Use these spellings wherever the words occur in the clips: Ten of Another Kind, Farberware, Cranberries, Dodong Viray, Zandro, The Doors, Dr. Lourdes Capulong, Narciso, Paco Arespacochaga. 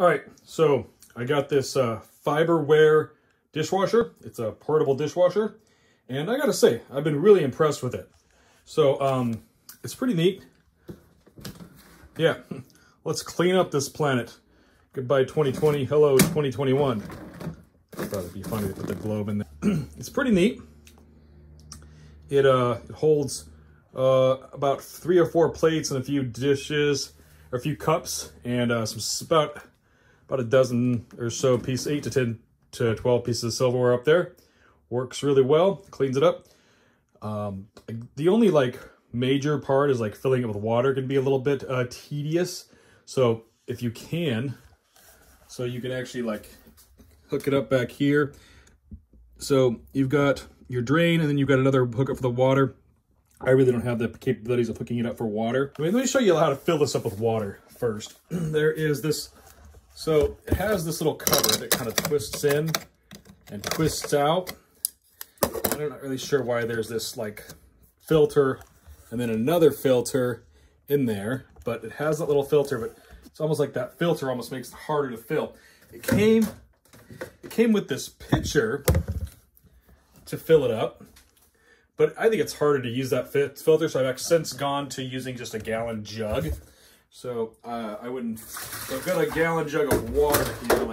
All right, so I got this Farberware dishwasher. It's a portable dishwasher, and I gotta say, I've been really impressed with it. So it's pretty neat. Yeah, let's clean up this planet. Goodbye 2020, hello 2021. I thought it'd be funny to put the globe in there. It's pretty neat. It holds about 3 or 4 plates and a few dishes, or a few cups, and some about a dozen or so pieces, 8 to 10 to 12 pieces of silverware up there. Works really well, cleans it up. The only major part is filling it with water can be a little bit tedious. So if you can, so you can actually hook it up back here. So you've got your drain and then you've got another hookup for the water. I really don't have the capabilities of hooking it up for water. I mean, let me show you how to fill this up with water first. There is this, so it has this little cover that kind of twists in and twists out. I'm not really sure why there's this filter and then another filter in there, but it has that little filter, but it's almost like that filter almost makes it harder to fill. It came with this pitcher to fill it up, but I think it's harder to use that filter, so I've since gone to using just a gallon jug. So I've got a gallon jug of water here,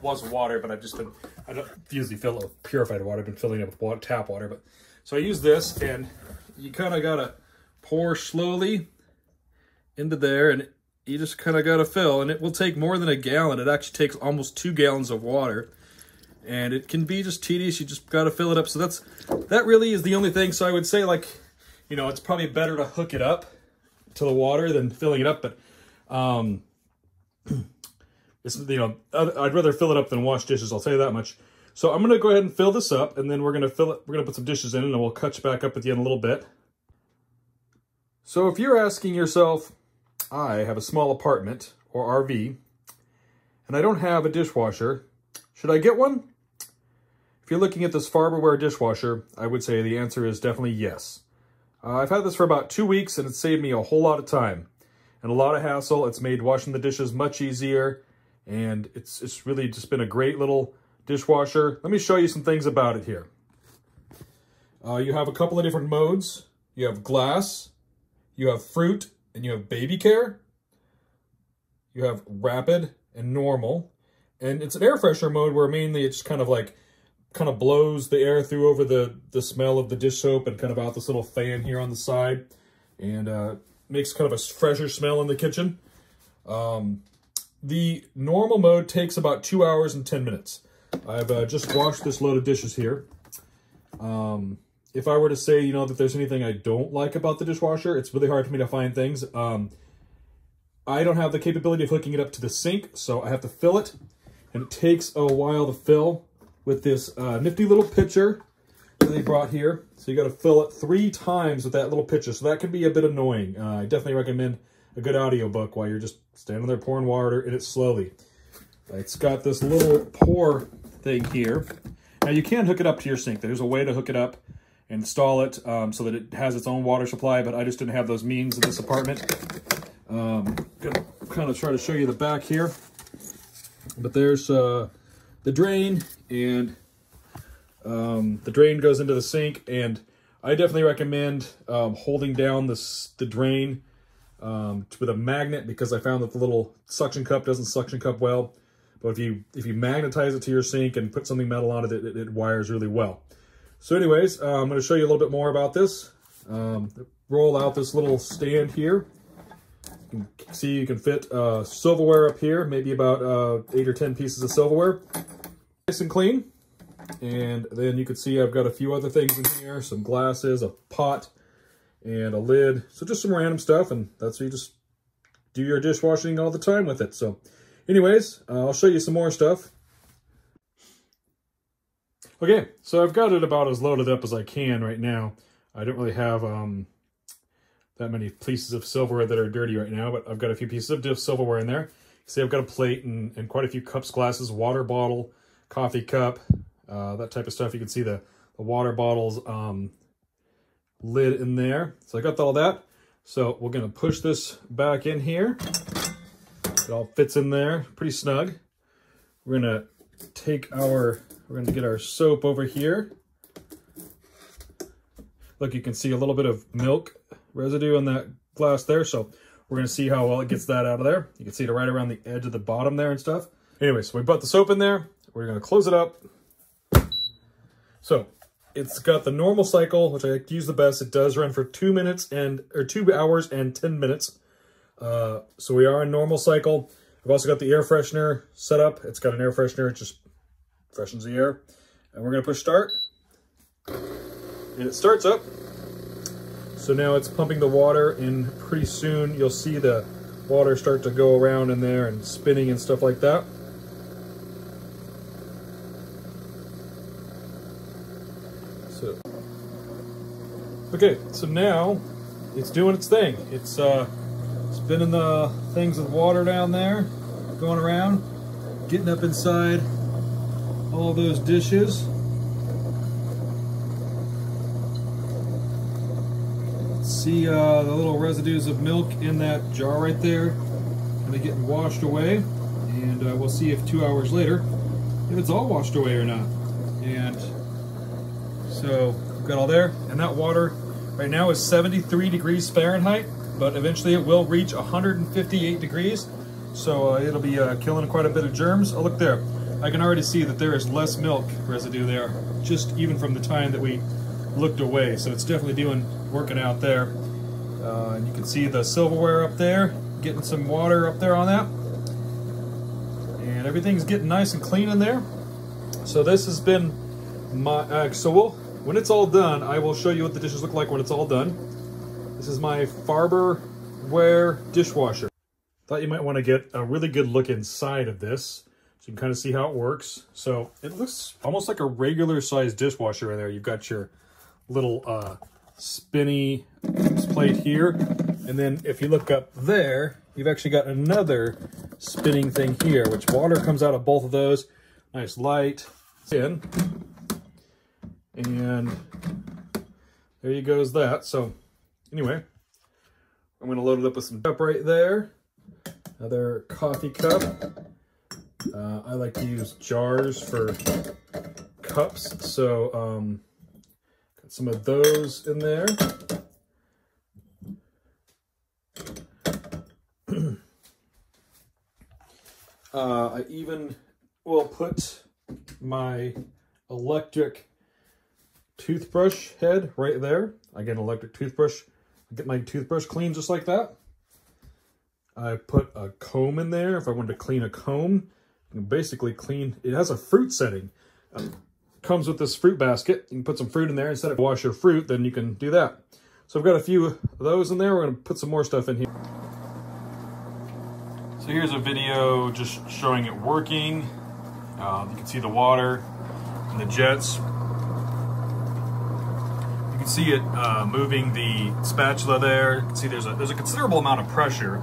was water, but I don't usually fill it with purified water. I've been filling it with water, tap water, but so I use this, and you kind of got to pour slowly into there, and you just kind of got to fill, and it will take more than a gallon. It actually takes almost 2 gallons of water, and it can be just tedious. You just got to fill it up. So that really is the only thing. So I would say it's probably better to hook it up to the water than filling it up. But it's, I'd rather fill it up than wash dishes. I'll tell you that much. So I'm gonna go ahead and fill this up, and then we're gonna fill it. We're gonna put some dishes in, and we'll catch back up at the end a little bit. So if you're asking yourself, I have a small apartment or RV, and I don't have a dishwasher, should I get one? If you're looking at this Farberware dishwasher, I would say the answer is definitely yes. I've had this for about 2 weeks, and it saved me a whole lot of time and a lot of hassle. It's made washing the dishes much easier, and it's really just been a great little dishwasher. Let me show you some things about it here. You have a couple of different modes. You have glass, you have fruit, and you have baby care. You have rapid and normal. And it's an air freshener mode where mainly it's kind of blows the air through over the smell of the dish soap and kind of out this little fan here on the side, and makes kind of a fresher smell in the kitchen. The normal mode takes about 2 hours and 10 minutes. I've just washed this load of dishes here. If I were to say, that there's anything I don't like about the dishwasher, it's really hard for me to find things. I don't have the capability of hooking it up to the sink, so I have to fill it. And it takes a while to fill with this nifty little pitcher that they brought here. So you got to fill it 3 times with that little pitcher. So that can be a bit annoying. I definitely recommend a good audiobook while you're just standing there pouring water in it slowly. It's got this little pour thing here. Now you can hook it up to your sink. There's a way to hook it up and install it so that it has its own water supply, but I just didn't have those means in this apartment. Gonna kind of try to show you the back here. But there's the drain, and the drain goes into the sink, and I definitely recommend holding down the drain with a magnet, because I found that the little suction cup doesn't suction cup well. But if you magnetize it to your sink and put something metal on it, it wires really well. So anyways, I'm going to show you a little bit more about this. Roll out this little stand here. You can see you can fit silverware up here, maybe about 8 or 10 pieces of silverware. Nice and clean. And then you can see I've got a few other things in here, some glasses, a pot, and a lid. So just some random stuff, and that's how you just do your dishwashing all the time with it. So anyways, I'll show you some more stuff. Okay, so I've got it about as loaded up as I can right now. I don't really have that many pieces of silverware that are dirty right now, but I've got a few pieces of silverware in there. See, I've got a plate and quite a few cups, glasses, water bottle, coffee cup, that type of stuff. You can see the water bottle's lid in there. So I got all that. So we're going to push this back in here. It all fits in there pretty snug. We're gonna take our, we're gonna get our soap over here. Look, you can see a little bit of milk residue on that glass there, so we're gonna see how well it gets that out of there. You can see it right around the edge of the bottom there and stuff. Anyway, so we put the soap in there. We're gonna close it up. So it's got the normal cycle, which I like to use the best. It does run for 2 hours and 10 minutes. So we are in normal cycle. I've also got the air freshener set up. It's got an air freshener. It just freshens the air. And we're gonna push start. And it starts up. So now it's pumping the water, and pretty soon you'll see the water start to go around in there and spinning and stuff like that. So, okay, so now it's doing its thing. It's spinning the things with water down there, going around, getting up inside all those dishes. See the little residues of milk in that jar right there, and they're getting washed away, and we'll see if 2 hours later if it's all washed away or not. And so we've got all there, and that water right now is 73 degrees Fahrenheit, but eventually it will reach 158 degrees, so it'll be killing quite a bit of germs. Oh, look there, I can already see that there is less milk residue there, just even from the time that we looked away. So it's definitely working out there. And you can see the silverware up there, getting some water up there on that, and everything's getting nice and clean in there. So this has been my when it's all done, I will show you what the dishes look like when it's all done. This is my Farberware dishwasher. Thought you might want to get a really good look inside of this, so you can kind of see how it works. So it looks almost like a regular sized dishwasher in there. You've got your little spinny plate here, and then if you look up there, you've actually got another spinning thing here, which water comes out of both of those. Nice light in, and there you goes that. So anyway, I'm going to load it up with some cup right there, another coffee cup. I like to use jars for cups, so some of those in there. I even will put my electric toothbrush head right there. I get an electric toothbrush. I get my toothbrush clean just like that. I put a comb in there if I wanted to clean a comb. You can basically clean. It has a fruit setting. Comes with this fruit basket. You can put some fruit in there. Instead of wash your fruit, then you can do that. So I've got a few of those in there. We're going to put some more stuff in here. So here's a video just showing it working. You can see the water and the jets. You can see it moving the spatula there. You can see there's a considerable amount of pressure,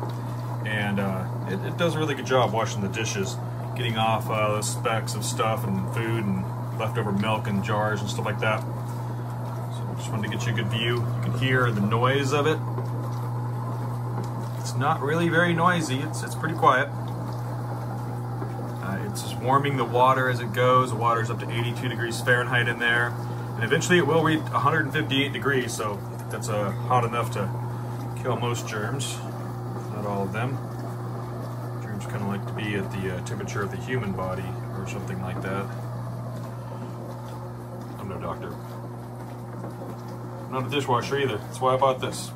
and it does a really good job washing the dishes, getting off the specks of stuff and food and leftover milk and jars and stuff like that. So I just wanted to get you a good view. You can hear the noise of it. It's not really very noisy. It's pretty quiet. It's just warming the water as it goes. The water's up to 82 degrees Fahrenheit in there, and eventually it will reach 158 degrees. So I think that's hot enough to kill most germs, not all of them. Germs kind of like to be at the temperature of the human body or something like that. I'm no doctor. I'm not a dishwasher either. That's why I bought this.